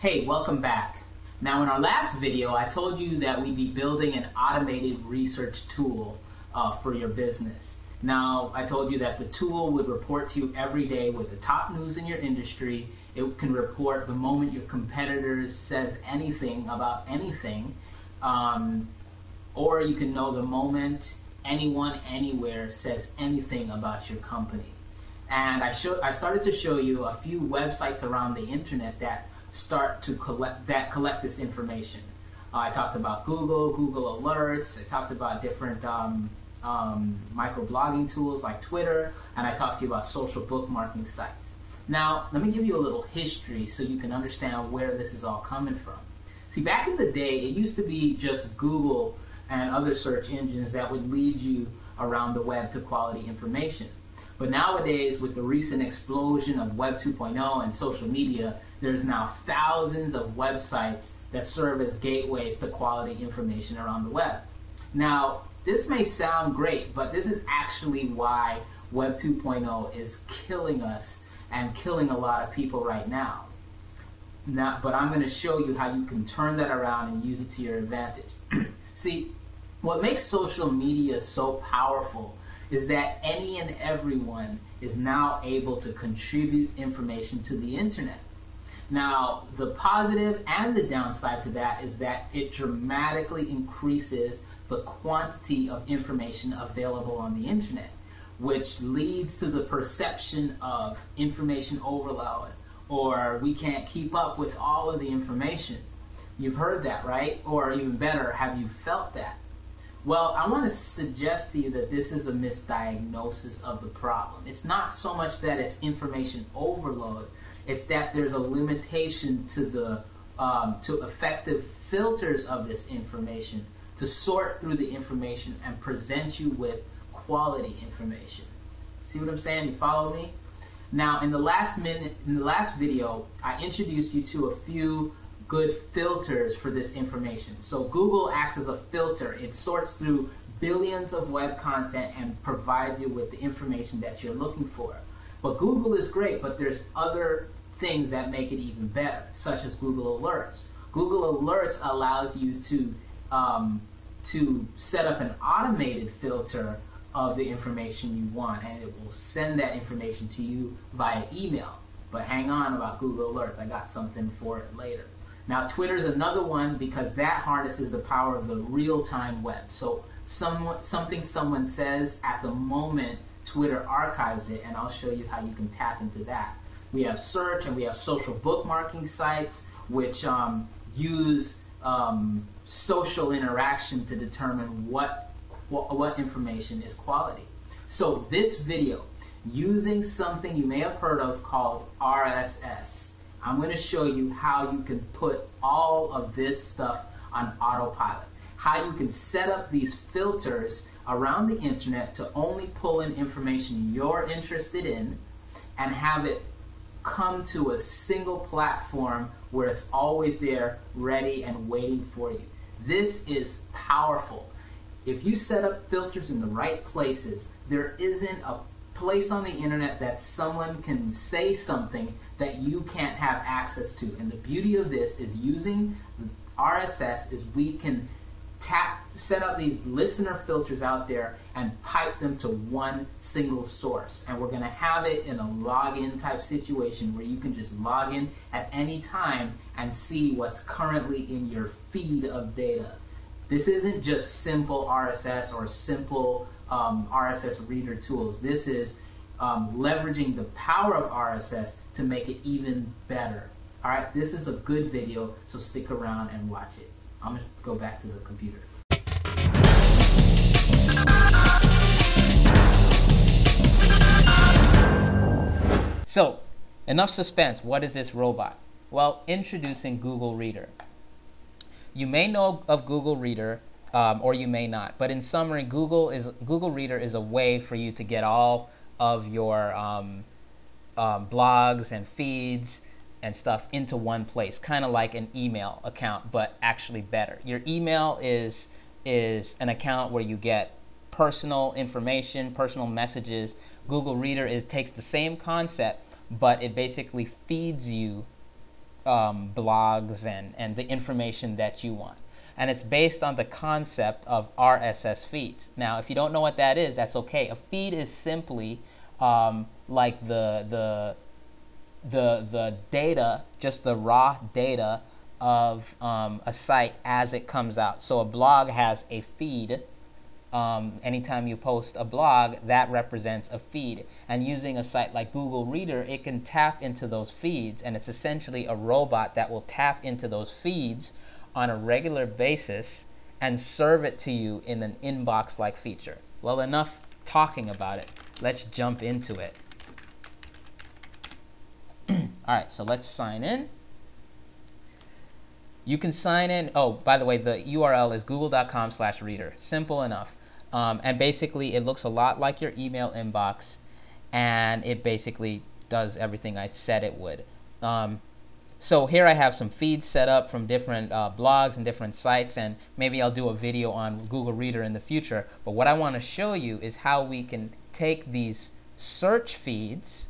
Hey, welcome back. Now in our last video, I told you that we'd be building an automated research tool for your business. Now, I told you that the tool would report to you every day with the top news in your industry. It can report the moment your competitor says anything about anything, or you can know the moment anyone anywhere says anything about your company. And I started to show you a few websites around the internet that collect this information. I talked about Google Alerts. I talked about different microblogging tools like Twitter, and I talked to you about social bookmarking sites. Now, let me give you a little history so you can understand where this is all coming from. See, back in the day, it used to be just Google and other search engines that would lead you around the web to quality information. But nowadays, with the recent explosion of Web 2.0 and social media, there's now thousands of websites that serve as gateways to quality information around the web. Now, this may sound great, but this is actually why Web 2.0 is killing us and killing a lot of people right now. But I'm going to show you how you can turn that around and use it to your advantage. See, what makes social media so powerful is that any and everyone is now able to contribute information to the internet. Now, the positive and the downside to that is that it dramatically increases the quantity of information available on the internet, which leads to the perception of information overload, or we can't keep up with all of the information. You've heard that, right? Or even better, have you felt that? Well, I want to suggest to you that this is a misdiagnosis of the problem. It's not so much that it's information overload, it's that there's a limitation to the effective filters of this information to sort through the information and present you with quality information. See what I'm saying? You follow me? Now, in the last video, I introduced you to a few good filters for this information. So Google acts as a filter. It sorts through billions of web content and provides you with the information that you're looking for. But Google is great, but there's other things that make it even better, such as Google Alerts. Google Alerts allows you to set up an automated filter of the information you want, and it will send that information to you via email. But hang on about Google Alerts. I got something for it later. Now, Twitter's another one because that harnesses the power of the real-time web. So something someone says at the moment, Twitter archives it, and I'll show you how you can tap into that. We have search and we have social bookmarking sites, which use social interaction to determine what information is quality. So this video, using something you may have heard of called RSS, I'm going to show you how you can put all of this stuff on autopilot, how you can set up these filters around the internet to only pull in information you're interested in and have it come to a single platform where it's always there, ready and waiting for you. This is powerful. If you set up filters in the right places, there isn't a place on the internet that someone can say something that you can't have access to. And the beauty of this is using RSS is we can set up these listener filters out there and pipe them to one single source. And we're going to have it in a login type situation where you can just log in at any time and see what's currently in your feed of data. This isn't just simple RSS or simple RSS reader tools. This is leveraging the power of RSS to make it even better. All right, this is a good video, so stick around and watch it. I'm going to go back to the computer. So, enough suspense. What is this robot? Well, introducing Google Reader. You may know of Google Reader, or you may not. But in summary, Google Reader is a way for you to get all of your blogs and feeds and stuff into one place, kind of like an email account, but actually better. Your email is an account where you get personal information, personal messages. Google Reader takes the same concept, but it basically feeds you blogs and the information that you want. And it's based on the concept of RSS feeds. Now, if you don't know what that is, that's okay. A feed is simply like the data, just the raw data of a site as it comes out. So a blog has a feed. Anytime you post a blog, that represents a feed. And using a site like Google Reader, it can tap into those feeds, and it's essentially a robot that will tap into those feeds on a regular basis and serve it to you in an inbox-like feature. Well, enough talking about it. Let's jump into it. All right, so let's sign in. You can sign in. Oh, by the way, the URL is google.com/reader. Simple enough. And basically, it looks a lot like your email inbox, and it basically does everything I said it would. So here I have some feeds set up from different blogs and different sites, and maybe I'll do a video on Google Reader in the future. But what I want to show you is how we can take these search feeds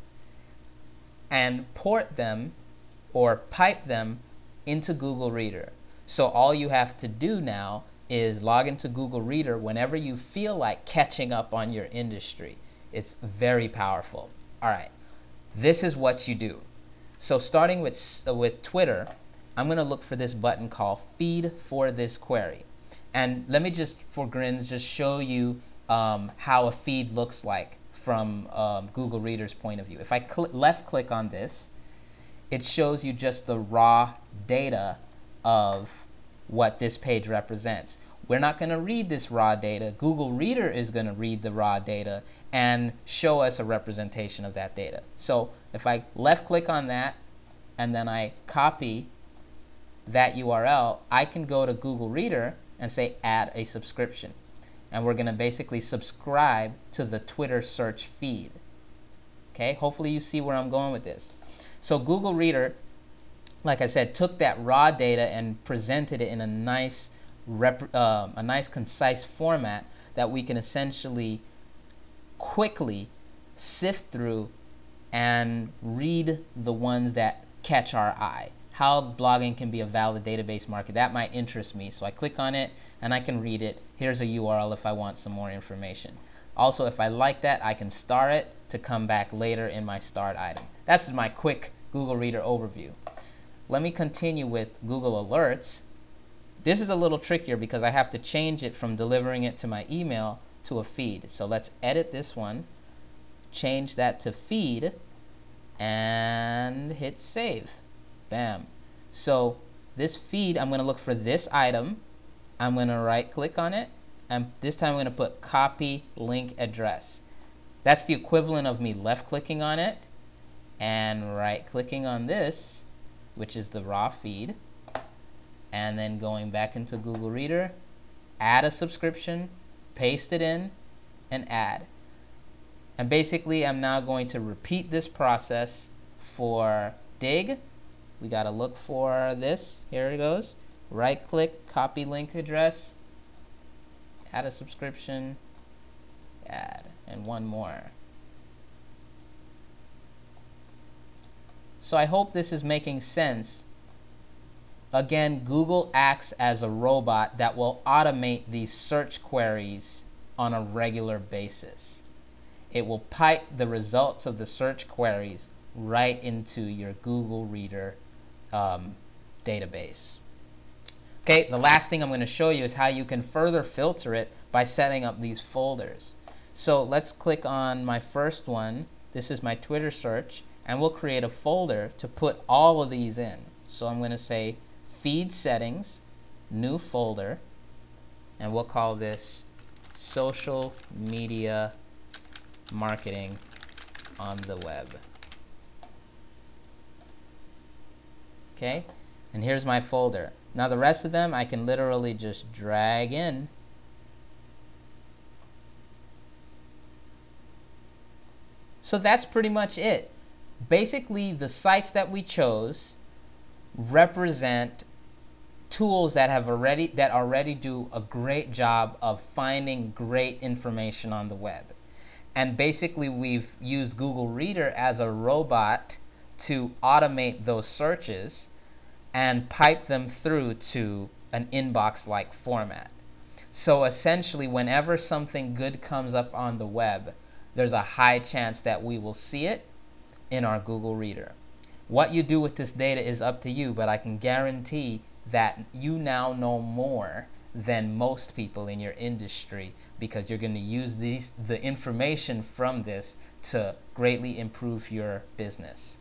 and port them or pipe them into Google Reader. So all you have to do now is log into Google Reader whenever you feel like catching up on your industry. It's very powerful. All right, this is what you do. So starting with Twitter, I'm going to look for this button called Feed for this Query. And let me just, for grins, just show you how a feed looks like from Google Reader's point of view. If I left-click on this, it shows you just the raw data of what this page represents. We're not going to read this raw data. Google Reader is going to read the raw data and show us a representation of that data. So if I left click on that and then I copy that URL, I can go to Google Reader and say add a subscription. And we're going to basically subscribe to the Twitter search feed. Okay, hopefully you see where I'm going with this. So Google Reader, like I said, took that raw data and presented it in a nice concise format that we can essentially quickly sift through and read the ones that catch our eye. How blogging can be a valid database market. That might interest me. So I click on it and I can read it. Here's a URL if I want some more information. Also, if I like that, I can star it to come back later in my starred item. That's my quick Google Reader overview. Let me continue with Google Alerts. This is a little trickier because I have to change it from delivering it to my email to a feed. So let's edit this one, change that to feed, and hit save. Bam. So this feed, I'm going to look for this item. I'm going to right click on it, and this time I'm going to put copy link address. That's the equivalent of me left clicking on it and right clicking on this, which is the raw feed, and then going back into Google Reader, add a subscription, paste it in, and add. And basically, I'm now going to repeat this process for Digg. We got to look for this. Here it goes. Right-click, copy link address, add a subscription, add, and one more. So I hope this is making sense. Again, Google acts as a robot that will automate these search queries on a regular basis. It will pipe the results of the search queries right into your Google Reader database. Okay, the last thing I'm going to show you is how you can further filter it by setting up these folders. So let's click on my first one. This is my Twitter search, and we'll create a folder to put all of these in. So I'm going to say feed settings, new folder, and we'll call this social media marketing on the web. Okay, and here's my folder. Now the rest of them I can literally just drag in. So that's pretty much it. Basically, the sites that we chose represent tools that already do a great job of finding great information on the web. And basically, we've used Google Reader as a robot to automate those searches and pipe them through to an inbox-like format. So essentially, whenever something good comes up on the web, there's a high chance that we will see it in our Google Reader. What you do with this data is up to you, but I can guarantee that you now know more than most people in your industry, because you're going to use the information from this to greatly improve your business.